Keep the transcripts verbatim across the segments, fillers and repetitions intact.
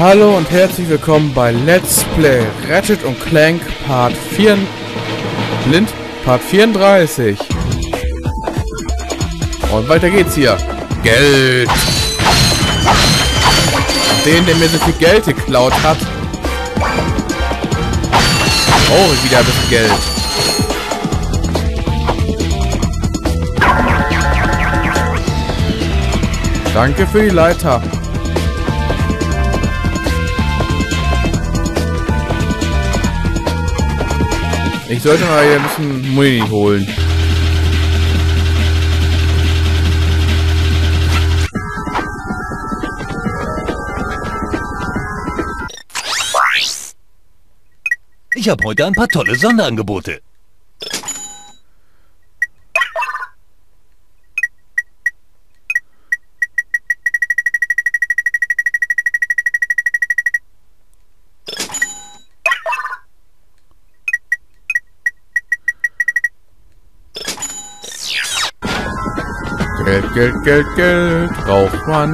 Hallo und herzlich willkommen bei Let's Play Ratchet und Clank Part vier Blind Part vierunddreißig. Und weiter geht's hier. Geld. Den, der mir so viel Geld geklaut hat. Oh, wieder ein bisschen Geld. Danke für die Leiter. Ich sollte mal hier ein bisschen Muni holen. Ich habe heute ein paar tolle Sonderangebote. Geld, Geld, Geld, Geld, braucht man.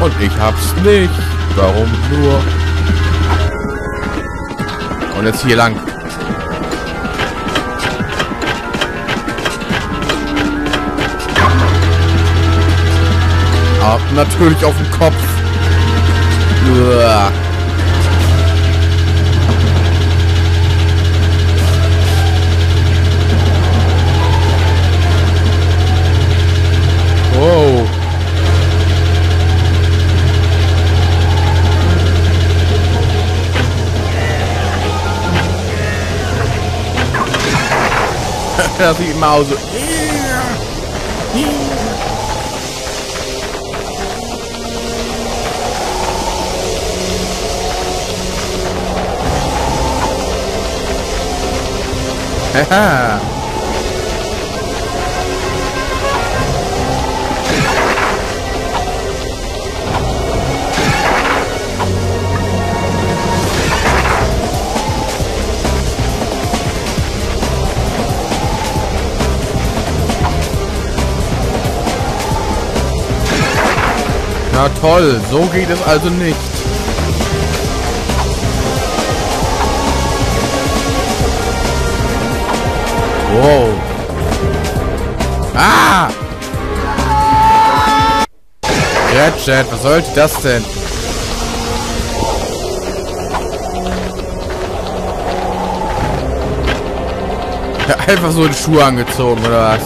Und ich hab's nicht. Warum nur? Und jetzt hier lang. Ah, natürlich auf den Kopf. Uah. Wow. Das sieht immer aus. Haha. Na toll, so geht es also nicht. Wow. Ah! Ratchet, was sollte das denn? Ja, einfach so die Schuhe angezogen, oder was?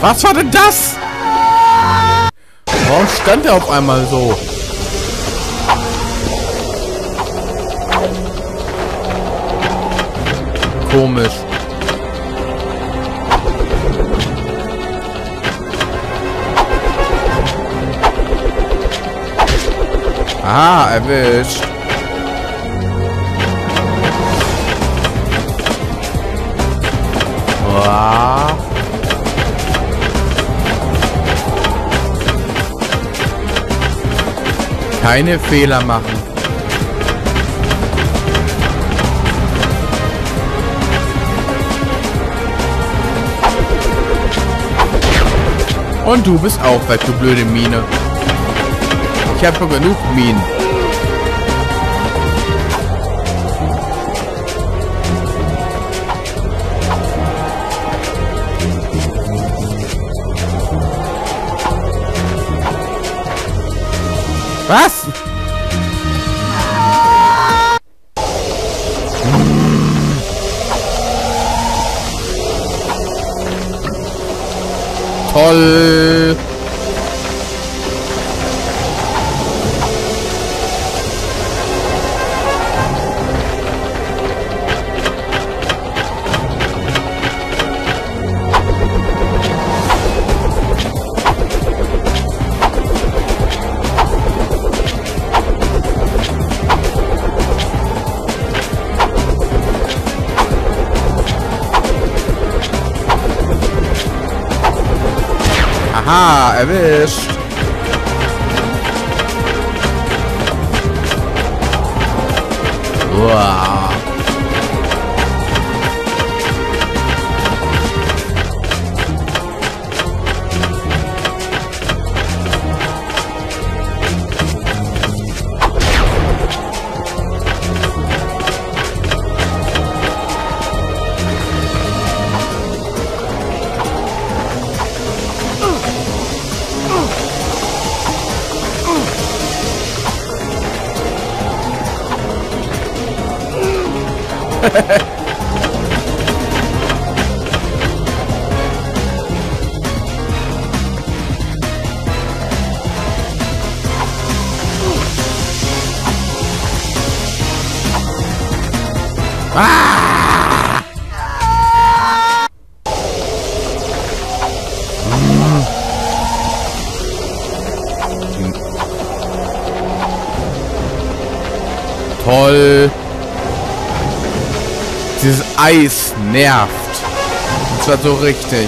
Was war denn das? Warum stand er auf einmal so? Komisch. Ah, erwischt. Ah. Keine Fehler machen. Und du bist auch weg, du blöde Mine. Ich habe schon genug Minen. Was? Toll. Aha, erwischt. Uah. Ah! Hm. Toll. Dieses Eis nervt. Und zwar so richtig.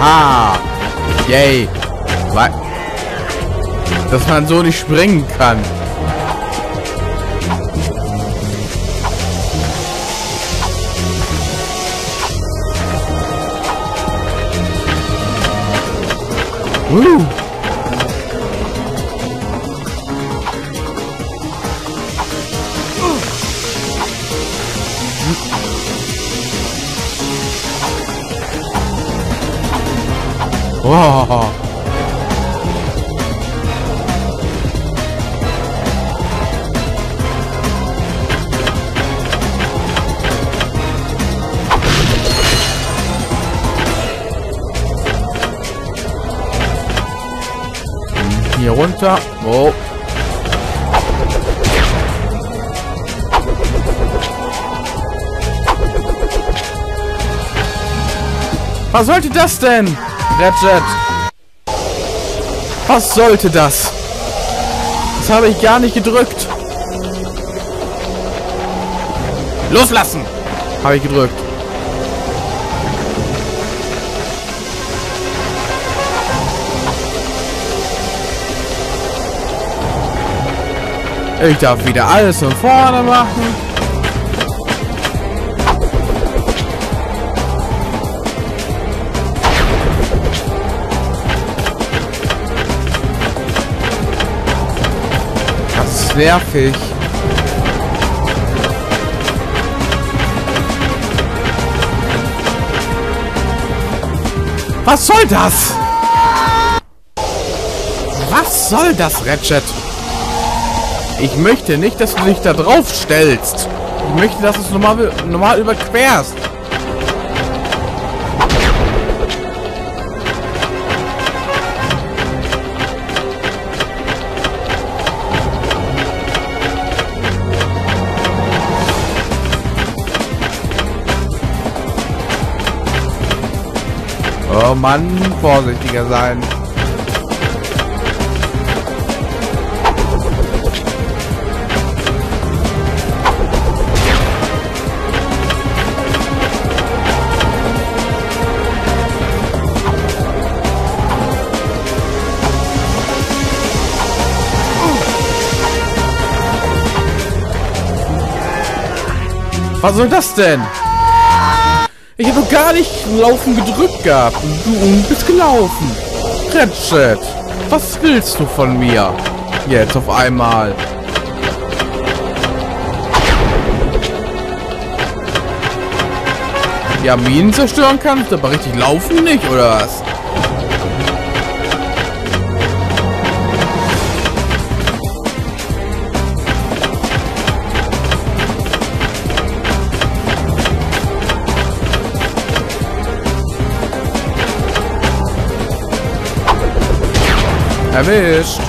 Aha! Yay! Was? Dass man so nicht springen kann. Uh. Wow. Hier runter. Oh. Was sollte das denn? Ratchet. Was sollte das? Das habe ich gar nicht gedrückt. Loslassen! Habe ich gedrückt. Ich darf wieder alles von vorne machen. Das ist nervig. Was soll das? Was soll das, Ratchet? Ich möchte nicht, dass du dich da drauf stellst. Ich möchte, dass du es normal, normal überquerst. Oh Mann, vorsichtiger sein. Was soll das denn? Ich habe doch gar nicht laufen gedrückt gehabt. Du bist gelaufen. Ratchet, was willst du von mir? Jetzt auf einmal. Ja, Minen zerstören kannst, aber richtig laufen nicht, oder was? Erwischt.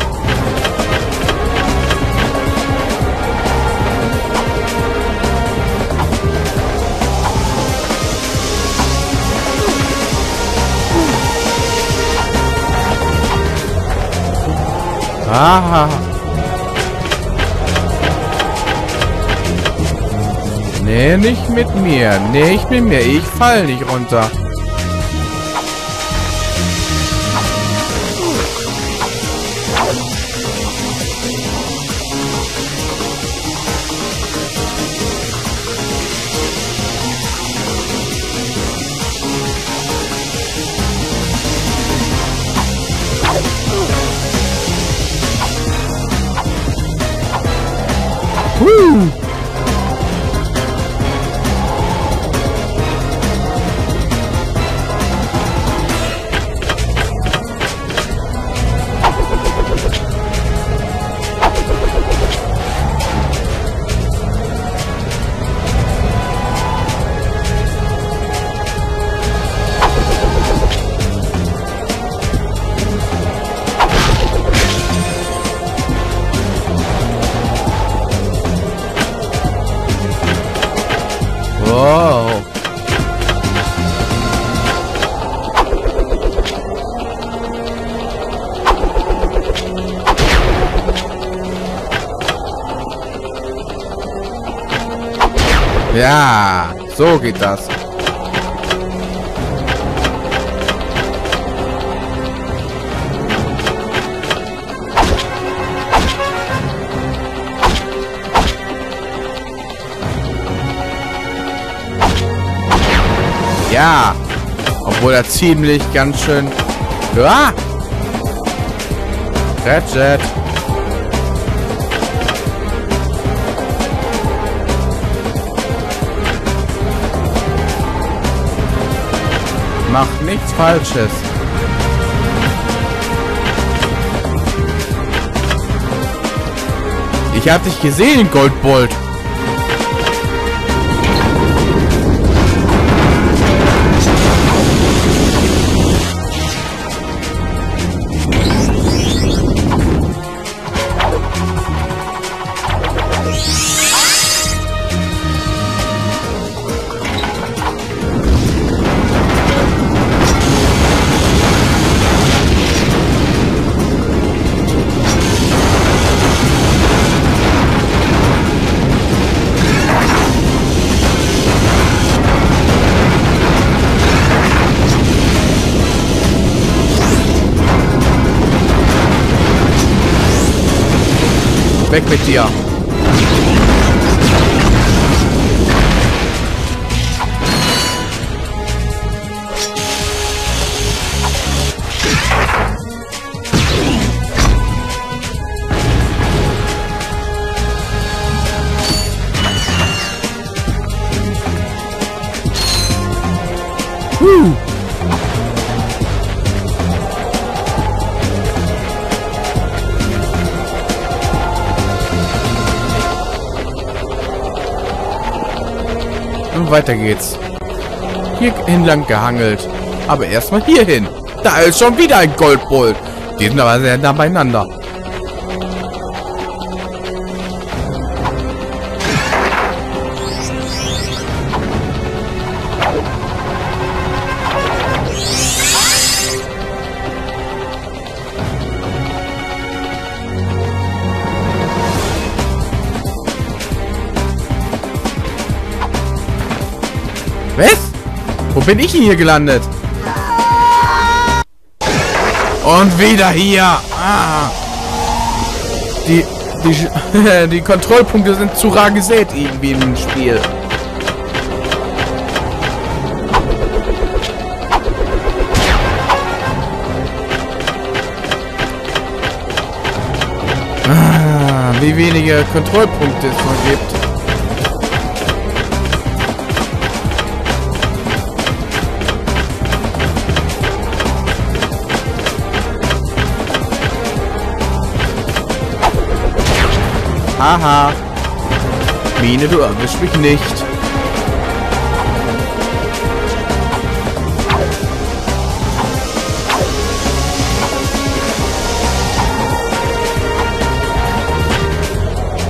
Aha. Nee, nicht mit mir. Nicht mit mir. Ich fall nicht runter. Woo! Ja, so geht das. Ja, obwohl er ziemlich ganz schön... Ah! Ratchet. Mach nichts Falsches. Ich hab dich gesehen, Goldbolt. Weg mit dir! Huh. Weiter geht's. Hier hinlang gehangelt. Aber erstmal hier hin. Da ist schon wieder ein Goldbolt. Die sind aber sehr nah beieinander. Was? Wo bin ich denn hier gelandet? Und wieder hier. Ah. Die, die, die Kontrollpunkte sind zu rar gesät irgendwie im Spiel. Ah, wie wenige Kontrollpunkte es noch gibt. Haha. Mine, du erwischst mich nicht.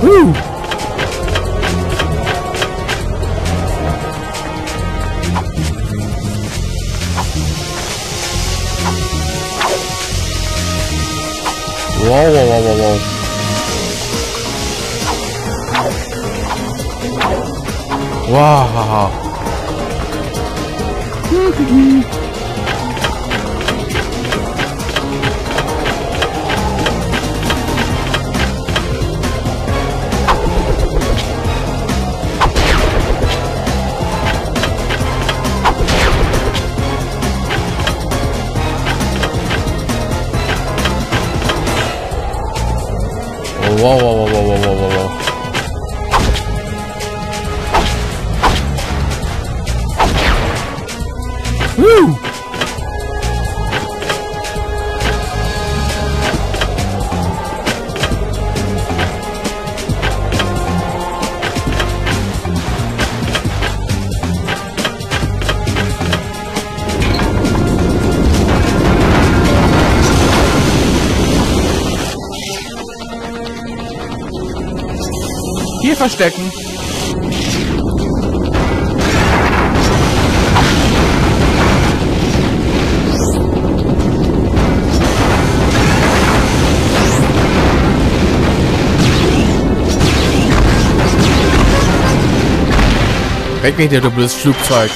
Huh. Wow, wow, wow, wow, wow. Wow. Wow, wow, wow, wow, wow, wow, wow. Woo! Hier verstecken. Weg mit dir, du blödes Flugzeug.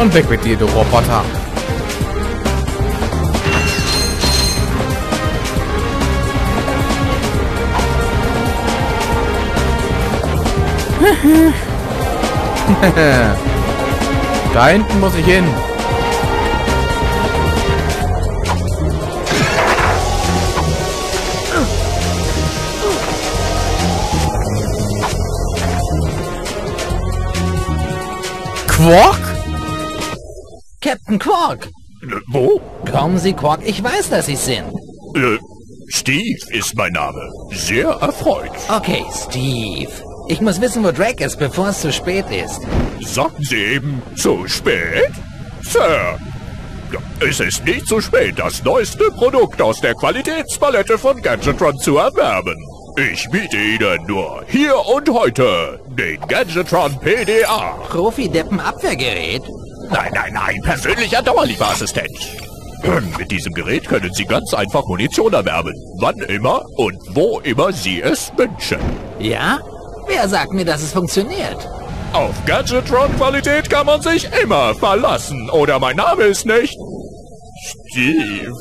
Und weg mit dir, du Roboter. Da hinten muss ich hin. Quark? Captain Quark! Wo? Kommen Sie, Quark, ich weiß, dass Sie sind. Äh, Steve ist mein Name. Sehr erfreut. Okay, Steve. Ich muss wissen, wo Drake ist, bevor es zu spät ist. Sagten Sie eben, zu spät? Sir, es ist nicht zu spät, das neueste Produkt aus der Qualitätspalette von Gadgetron zu erwerben. Ich biete Ihnen nur hier und heute den Gadgetron P D A. Profi-Deppen-Abwehrgerät? Nein, nein, nein, persönlicher Dauerlieferassistent. Mit diesem Gerät können Sie ganz einfach Munition erwerben, wann immer und wo immer Sie es wünschen. Ja? Wer sagt mir, dass es funktioniert? Auf Gadgetron-Qualität kann man sich immer verlassen, oder mein Name ist nicht... Steve.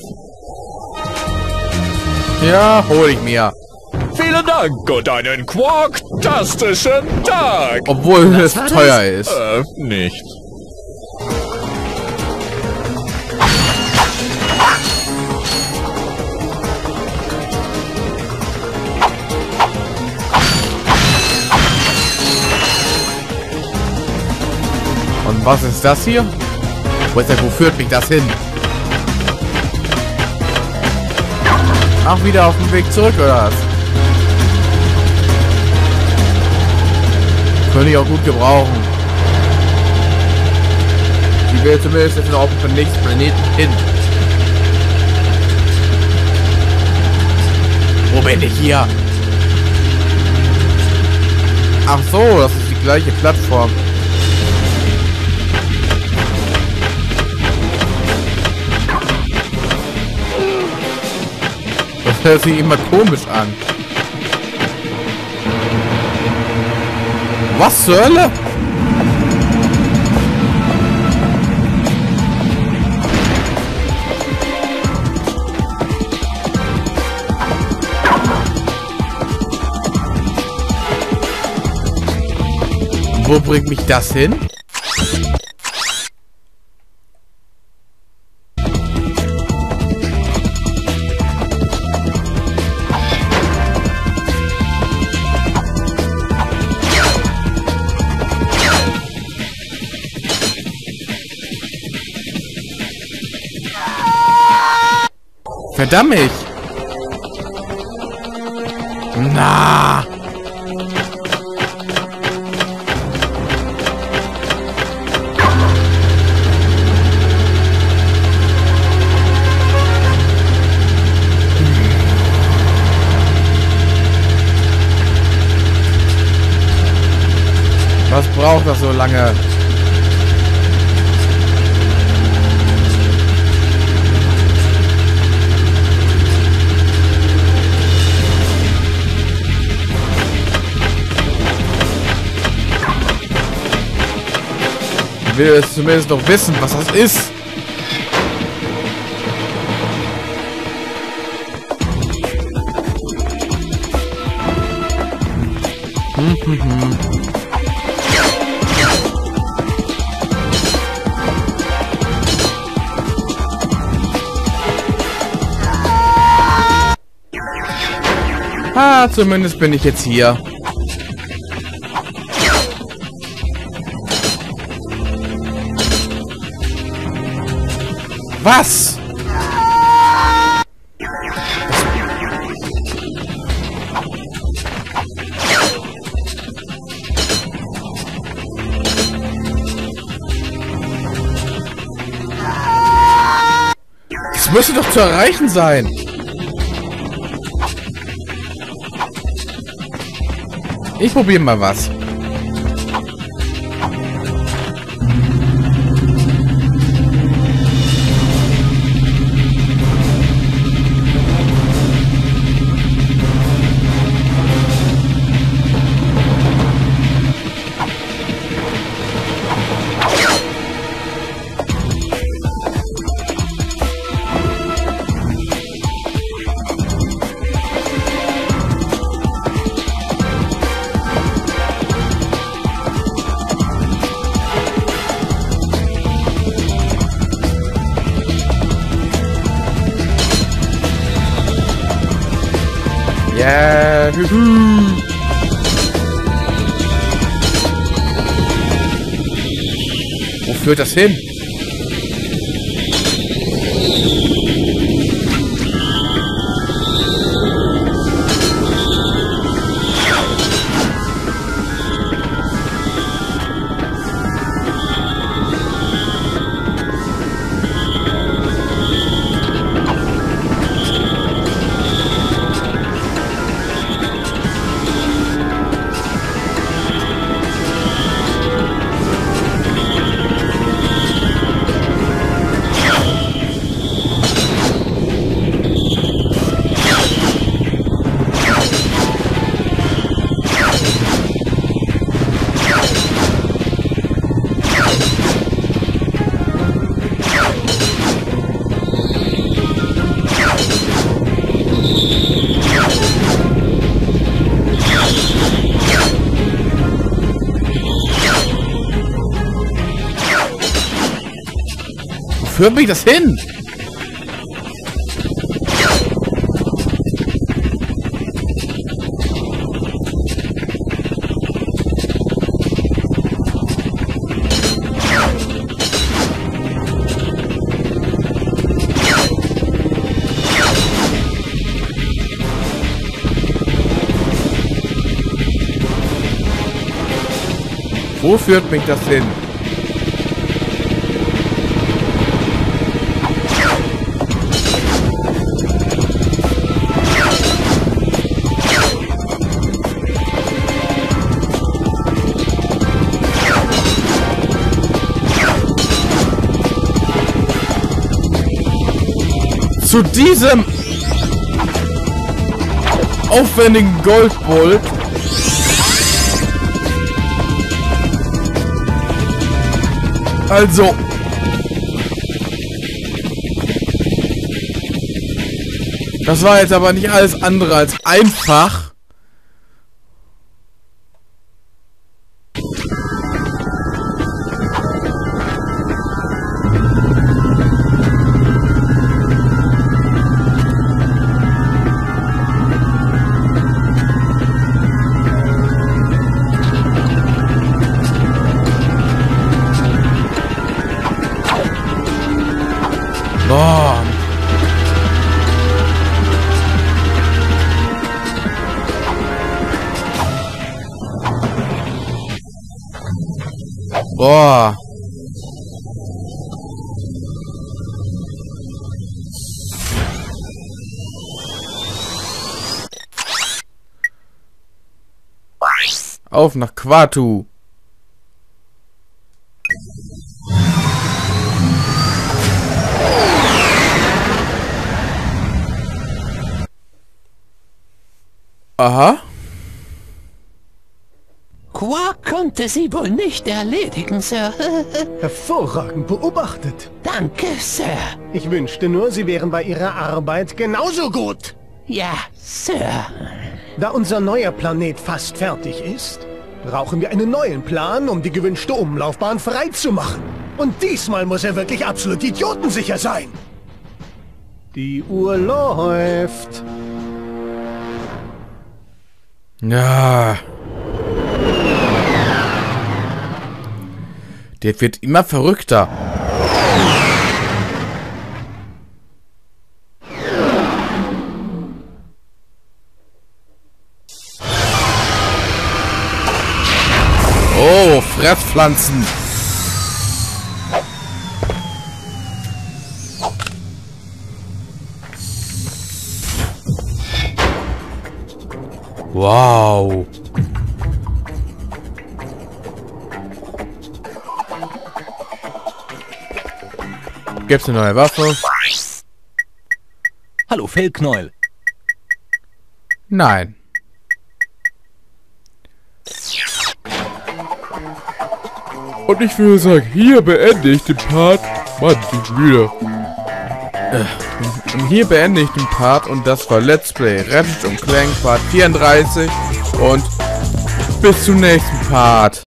Ja, hol ich mir. Vielen Dank und einen quarktastischen Tag! Obwohl es teuer ist. Äh, nicht. Was ist das hier? Wo, ist der, wo führt mich das hin? Ach, wieder auf dem Weg zurück, oder was? Könnte ich auch gut gebrauchen. Die will zumindest jetzt auf den nächsten Planeten hin. Wo bin ich hier? Ach so, das ist die gleiche Plattform. Hört sich immer komisch an. Was zur Hölle? Wo bringt mich das hin? Verdammt mich! Na! Was braucht das so lange? Ich will es zumindest noch wissen, was das ist. Hm, hm, hm. Ah, zumindest bin ich jetzt hier. Was? Das müsste doch zu erreichen sein. Ich probiere mal was. Yeah. Wo führt das hin? Führt mich das hin? Wo führt mich das hin? Zu diesem aufwendigen Goldbolt. Also. Das war jetzt aber nicht alles andere als einfach. Boah. Auf nach Quartu. Aha. Quark konnte sie wohl nicht erledigen, Sir. Hervorragend beobachtet. Danke, Sir. Ich wünschte nur, Sie wären bei Ihrer Arbeit genauso gut. Ja, Sir. Da unser neuer Planet fast fertig ist, brauchen wir einen neuen Plan, um die gewünschte Umlaufbahn freizumachen. Und diesmal muss er wirklich absolut idiotensicher sein. Die Uhr läuft. Ja. Der wird immer verrückter. Oh, Fresspflanzen. Wow. Gibt's eine neue Waffe? Hallo, Fellknäuel. Nein. Und ich würde sagen, hier beende ich den Part. Mann, ich bin müde. Und hier beende ich den Part und das war Let's Play Ratchet und Clank Part vierunddreißig und bis zum nächsten Part.